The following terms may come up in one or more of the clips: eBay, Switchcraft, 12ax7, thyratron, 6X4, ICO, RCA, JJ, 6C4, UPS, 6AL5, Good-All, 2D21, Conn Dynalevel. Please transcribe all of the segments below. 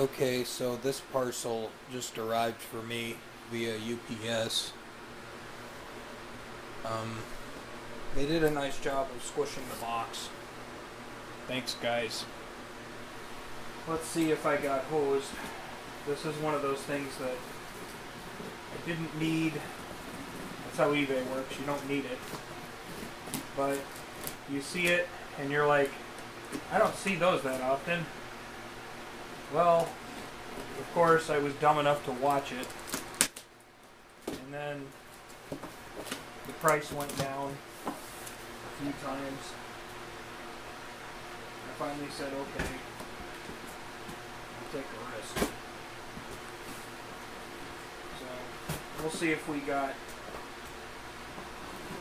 Okay, so this parcel just arrived for me via UPS. They did a nice job of squishing the box. Thanks, guys. Let's see if I got hosed. This is one of those things that I didn't need. That's how eBay works. You don't need it. But you see it, and you're like, I don't see those that often. Well, of course, I was dumb enough to watch it. And then the price went down a few times. I finally said, okay, I'll take a risk. So, we'll see if we got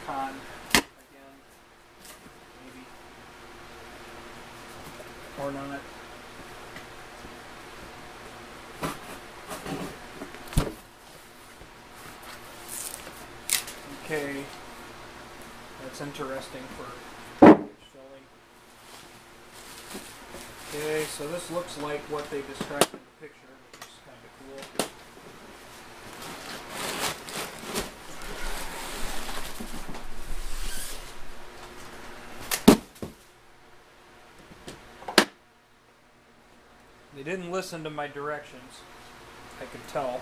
Conn again, maybe, or not. Okay, that's interesting for package selling. Okay, so this looks like what they described in the picture, which is kind of cool. They didn't listen to my directions, I could tell.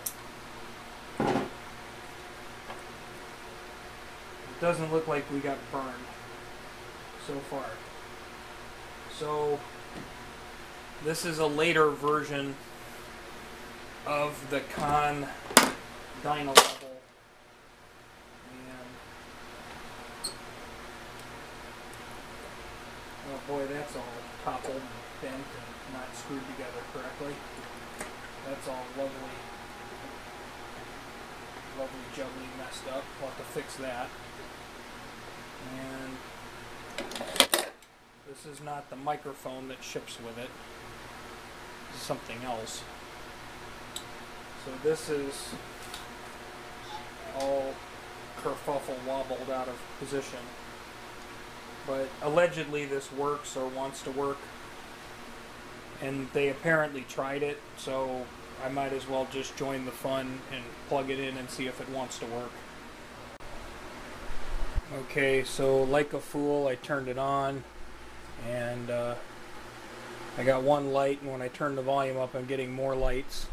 Doesn't look like we got burned so far. So this is a later version of the Conn Dynalevel, and oh boy, that's all toppled and bent and not screwed together correctly. That's all lovely jubbly messed up. We'll have to fix that. And this is not the microphone that ships with it. This is something else. So this is all kerfuffle wobbled out of position. But allegedly this works or wants to work. And they apparently tried it, so I might as well just join the fun and plug it in and see if it wants to work. Okay, so like a fool, I turned it on, and I got one light, and when I turn the volume up, I'm getting more lights.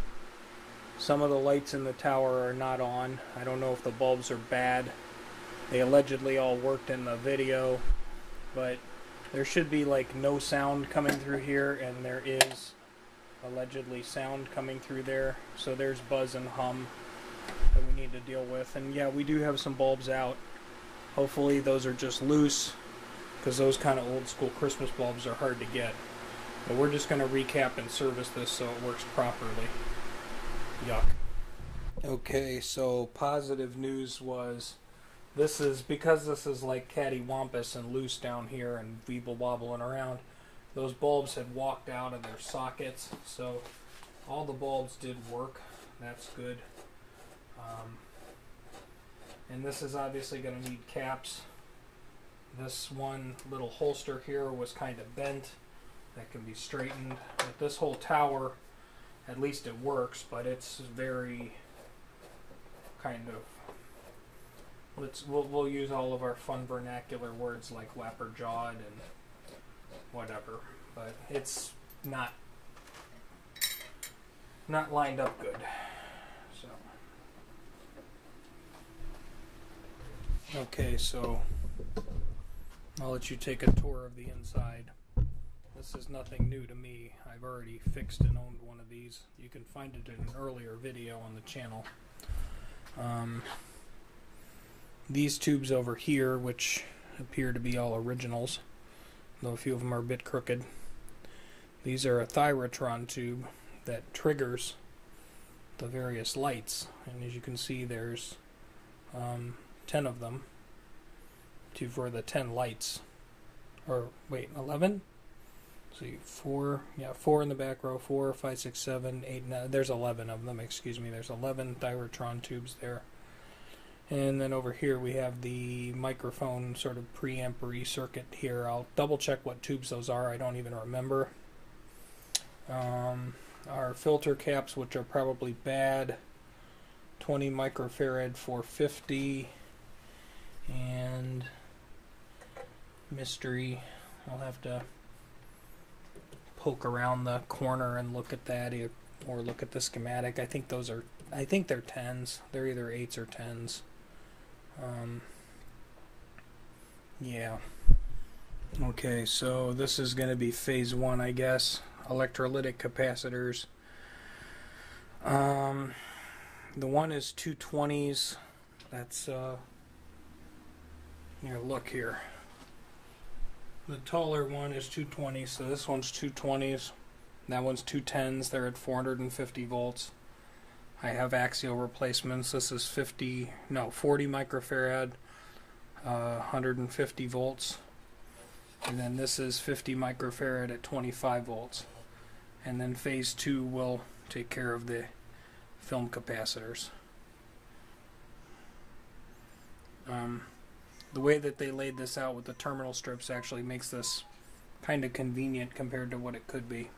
Some of the lights in the tower are not on. I don't know if the bulbs are bad. They allegedly all worked in the video, but there should be like no sound coming through here, and there is allegedly sound coming through there, so there's buzz and hum that we need to deal with. And yeah, we do have some bulbs out. Hopefully those are just loose, because those kind of old school Christmas bulbs are hard to get. But we're just going to recap and service this so it works properly. Yuck. Okay, so positive news was, this is because this is like cattywampus and loose down here and weeble wobbling around. Those bulbs had walked out of their sockets, so all the bulbs did work. That's good. And this is obviously going to need caps. This one little holster here was kind of bent. That can be straightened. But this whole tower, at least it works, but it's very kind of... We'll use all of our fun vernacular words like leopard-jawed and whatever, but it's not lined up good. So okay, so I'll let you take a tour of the inside. This is nothing new to me. I've already fixed and owned one of these. You can find it in an earlier video on the channel. These tubes over here, which appear to be all originals, though a few of them are a bit crooked. These are a thyratron tube that triggers the various lights, and as you can see, there's 10 of them for the 10 lights, or wait, 11? So you 4 in the back row, 4, 5, 6, 7, 8, 9, there's 11 of them, excuse me, there's 11 thyratron tubes there. And then over here we have the microphone sort of preampery circuit here. I'll double check what tubes those are. I don't even remember. our filter caps, which are probably bad, 20 microfarad for 50, and mystery. I'll have to poke around the corner and look at that, or look at the schematic. I think those are, I think they're 10s. They're either 8s or 10s. Yeah. Okay, so this is going to be phase one, I guess. Electrolytic capacitors. The one is 220s. That's here, look here. The taller one is 220, so this one's 220s. That one's 210s. They're at 450 volts. I have axial replacements. This is 40 microfarad, 150 volts. And then this is 50 microfarad at 25 volts. And then phase two will take care of the film capacitors. The way that they laid this out with the terminal strips actually makes this kind of convenient compared to what it could be.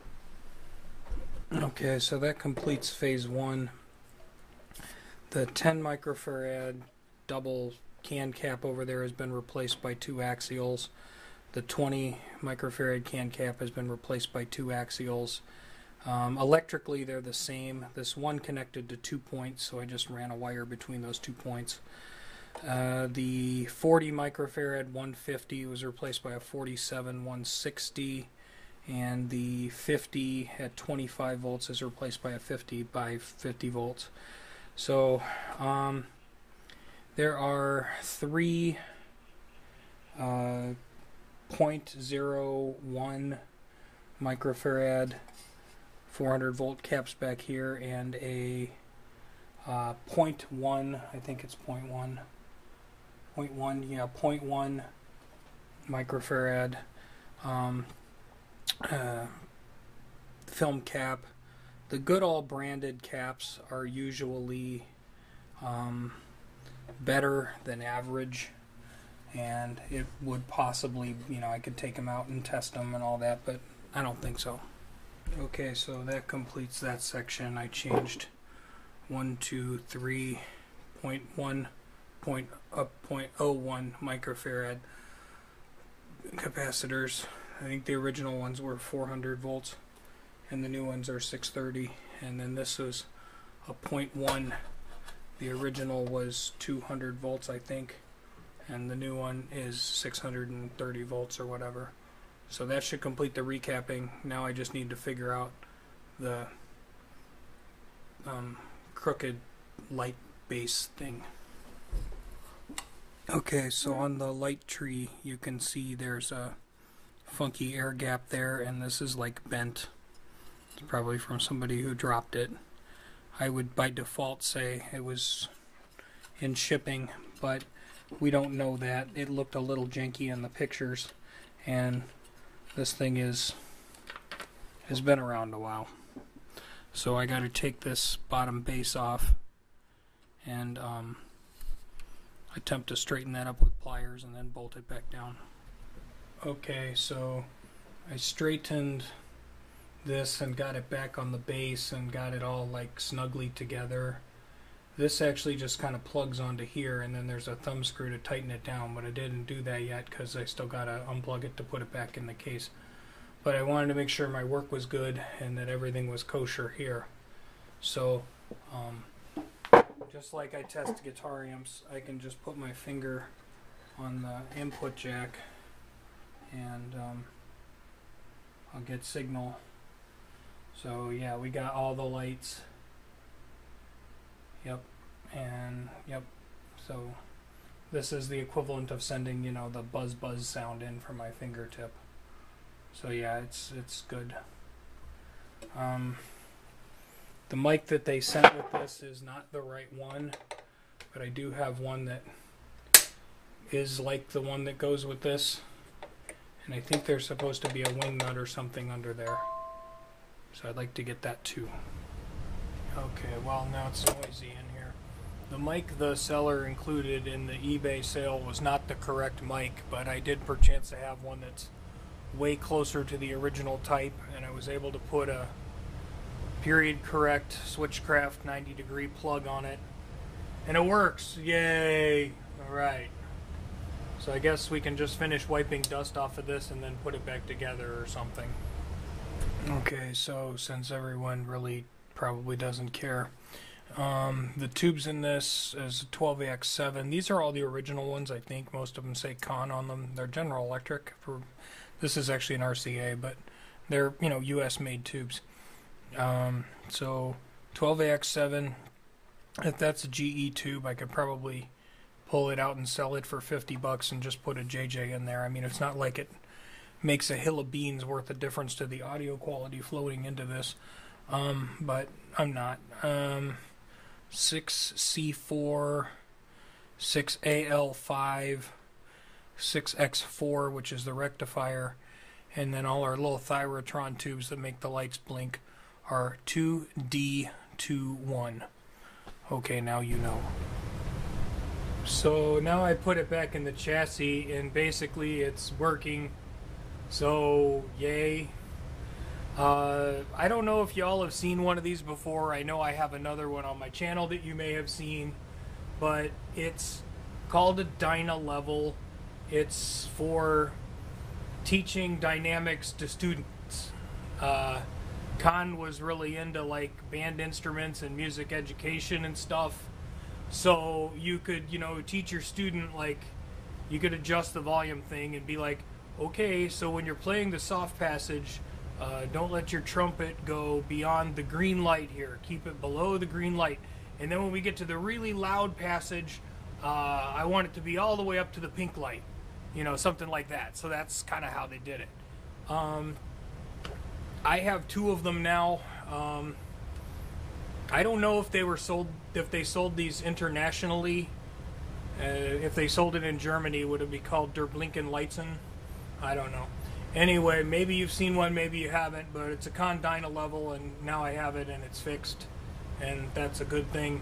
Okay, so that completes phase one. The 10 microfarad double can cap over there has been replaced by 2 axials. The 20 microfarad can cap has been replaced by 2 axials. Electrically, they're the same. This one connected to 2 points, so I just ran a wire between those 2 points. The 40 microfarad 150 was replaced by a 47 160, and the 50 at 25 volts is replaced by a 50 by 50 volts. So there are 3 0.01 microfarad 400 volt caps back here, and a 0.1, I think it's 0.1, 0.1, yeah, 0.1 microfarad film cap. The Good-All branded caps are usually better than average, and it would possibly, you know, I could take them out and test them and all that, but I don't think so. Okay, so that completes that section. I changed 1 to 3.01 microfarad capacitors. I think the original ones were 400 volts, and the new ones are 630, and then this is a 0.1. The original was 200 volts, I think, and the new one is 630 volts or whatever. So that should complete the recapping. Now I just need to figure out the crooked light base thing. Okay, so on the light tree you can see there's a funky air gap there, and this is like bent. It's probably from somebody who dropped it. I would by default say it was in shipping, but we don't know that. It looked a little janky in the pictures, and this thing has been around a while. So I got to take this bottom base off and attempt to straighten that up with pliers and then bolt it back down. Okay, so I straightened this and got it back on the base and got it all like snugly together. This actually just kind of plugs onto here, and then there's a thumb screw to tighten it down, but I didn't do that yet because I still got to unplug it to put it back in the case. But I wanted to make sure my work was good and that everything was kosher here. So just like I test guitar amps, I can just put my finger on the input jack and I'll get signal. So yeah, we got all the lights. Yep, and yep, so this is the equivalent of sending, you know, the buzz buzz sound in from my fingertip. So yeah, it's good. The mic that they sent with this is not the right one, but I do have one that is like the one that goes with this, and I think there's supposed to be a wing nut or something under there, so I'd like to get that too. Okay, well, now it's noisy in here. The mic the seller included in the eBay sale was not the correct mic, but I did perchance to have one that's way closer to the original type, and I was able to put a period correct Switchcraft 90 degree plug on it, and it works. Yay! Alright, so I guess we can just finish wiping dust off of this and then put it back together or something. Okay, so since everyone really probably doesn't care, the tubes in this is 12ax7. These are all the original ones, I think. Most of them say Conn on them. They're General Electric. This is actually an RCA, but they're, you know, US made tubes. So 12ax7, if that's a GE tube, I could probably pull it out and sell it for $50 and just put a JJ in there. I mean, it's not like it makes a hill of beans worth of difference to the audio quality floating into this, but I'm not. 6C4, 6AL5, 6X4, which is the rectifier, and then all our little thyratron tubes that make the lights blink are 2D21. Okay, now you know. So now I put it back in the chassis and basically it's working, so yay. I don't know if y'all have seen one of these before. I know I have another one on my channel that you may have seen, but it's called a Dynalevel. It's for teaching dynamics to students. Conn was really into like band instruments and music education and stuff, so you could, you know, teach your student, like, you could adjust the volume thing and be like, okay, so when you're playing the soft passage, don't let your trumpet go beyond the green light here. Keep it below the green light. And then when we get to the really loud passage, I want it to be all the way up to the pink light. You know, something like that. So that's kind of how they did it. I have two of them now. I don't know if they were sold, if they sold these internationally. If they sold it in Germany, would it be called Der Blinken Lighten? I don't know. Anyway, maybe you've seen one, maybe you haven't, but it's a Conn Dynalevel, and now I have it, and it's fixed, and that's a good thing,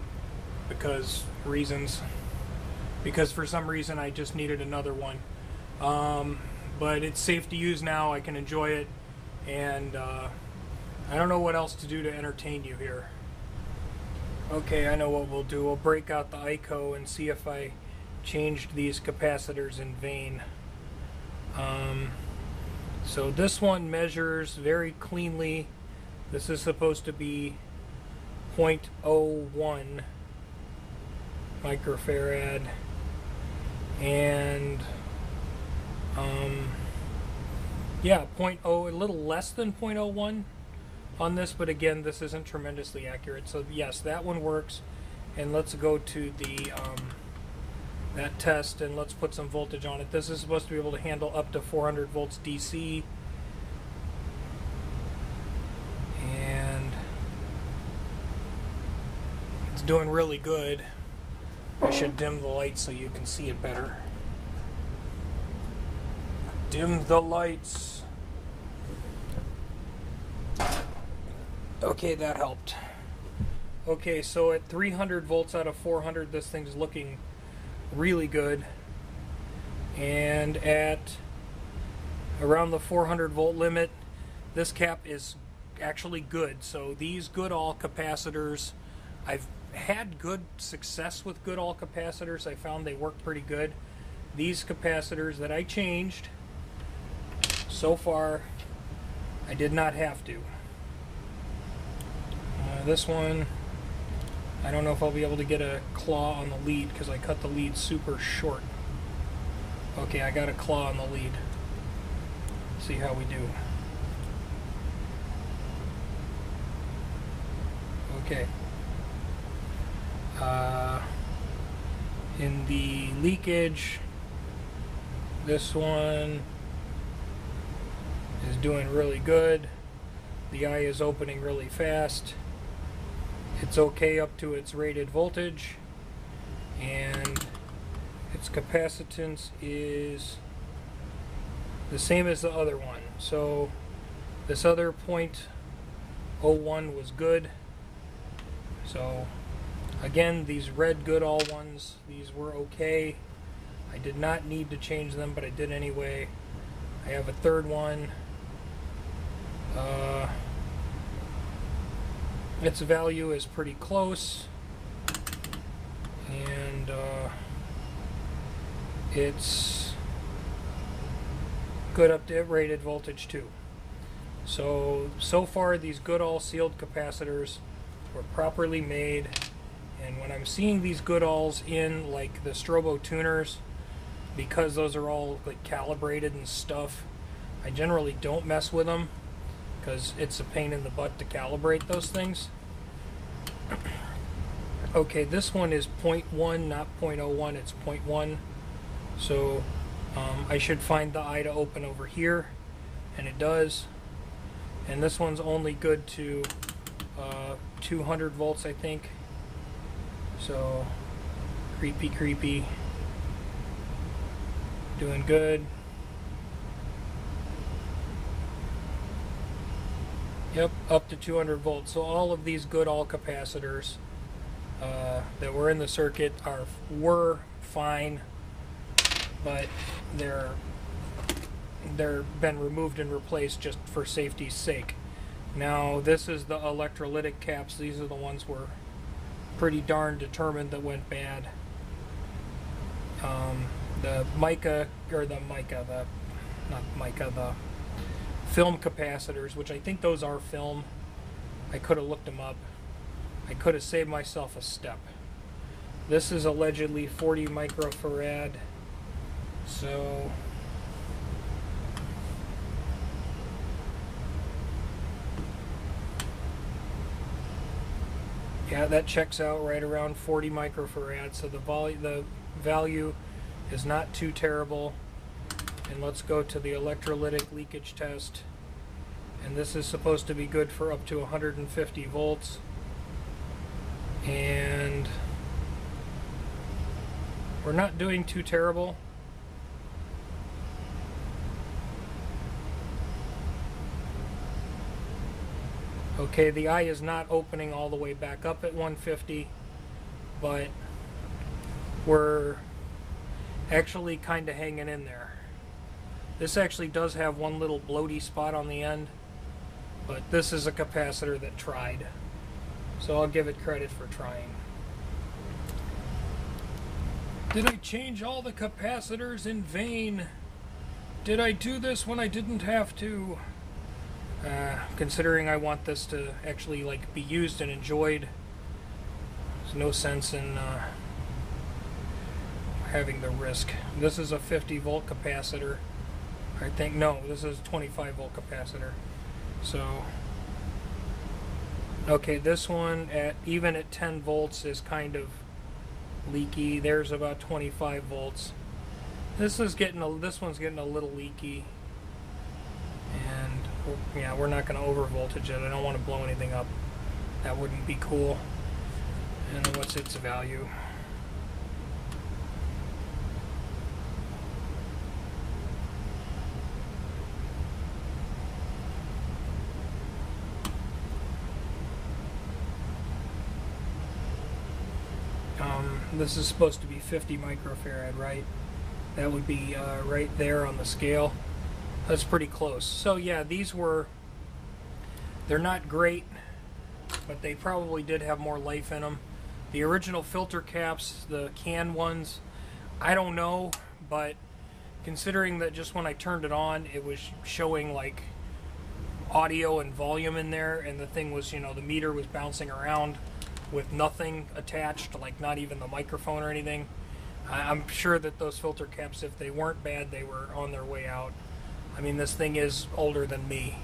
because reasons. Because for some reason I just needed another one, but it's safe to use now. I can enjoy it, and I don't know what else to do to entertain you here. Okay, I know what we'll do. We'll break out the ICO and see if I changed these capacitors in vain. So this one measures very cleanly. This is supposed to be 0.01 microfarad, and yeah, 0.0, a little less than 0.01 on this, but again, this isn't tremendously accurate. So yes, that one works, and let's go to the that test, and let's put some voltage on it. This is supposed to be able to handle up to 400 volts DC, and it's doing really good. I should dim the lights so you can see it better. Dim the lights. Okay, that helped. Okay, so at 300 volts out of 400, this thing's looking really good, and at around the 400 volt limit, this cap is actually good. So these Good-All capacitors, I've had good success with Good-All capacitors. I found they work pretty good. These capacitors that I changed so far, I did not have to. This one, I don't know if I'll be able to get a claw on the lead because I cut the lead super short. Okay, I got a claw on the lead. See how we do. Okay. In the leakage, this one is doing really good. The eye is opening really fast. It's okay up to its rated voltage, and its capacitance is the same as the other one. So this other 0.01 was good. So again, these red Good-All ones, these were okay. I did not need to change them, but I did anyway. I have a third one. Its value is pretty close, and it's good up to rated voltage too. So far these Good-All sealed capacitors were properly made, and when I'm seeing these Good-Alls in like the strobo tuners, because those are all like calibrated and stuff, I generally don't mess with them because it's a pain in the butt to calibrate those things. Okay, this one is 0.1, not 0.01, it's 0.1. So I should find the eye to open over here, and it does. And this one's only good to 200 volts, I think. So creepy. Doing good. Yep, up to 200 volts. So all of these Good-All capacitors that were in the circuit were fine, but they're been removed and replaced just for safety's sake. Now this is the electrolytic caps. These are the ones we're pretty darn determined that went bad. The film capacitors, which I think those are film. I could have looked them up. I could have saved myself a step. This is allegedly 40 microfarad. So yeah, that checks out right around 40 microfarad. So the value is not too terrible. And let's go to the electrolytic leakage test. And this is supposed to be good for up to 150 volts. And we're not doing too terrible. Okay, the eye is not opening all the way back up at 150, but we're actually kind of hanging in there. This actually does have one little bloaty spot on the end, but this is a capacitor that tried. So I'll give it credit for trying. Did I change all the capacitors in vain? Did I do this when I didn't have to? Considering I want this to actually like be used and enjoyed, there's no sense in having the risk. This is a 50 volt capacitor. I think, no, this is a 25 volt capacitor. So, okay, this one even at 10 volts is kind of leaky. There's about 25 volts. This one's getting a little leaky, and yeah, we're not going to over voltage it. I don't want to blow anything up. That wouldn't be cool. And what's its value? This is supposed to be 50 microfarad, right? That would be right there on the scale. That's pretty close. So yeah, they're not great, but they probably did have more life in them. The original filter caps, the can ones, I don't know, but considering that just when I turned it on, it was showing like audio and volume in there, and the thing was, you know, the meter was bouncing around with nothing attached, like not even the microphone or anything. I'm sure that those filter caps, if they weren't bad, they were on their way out. I mean, this thing is older than me.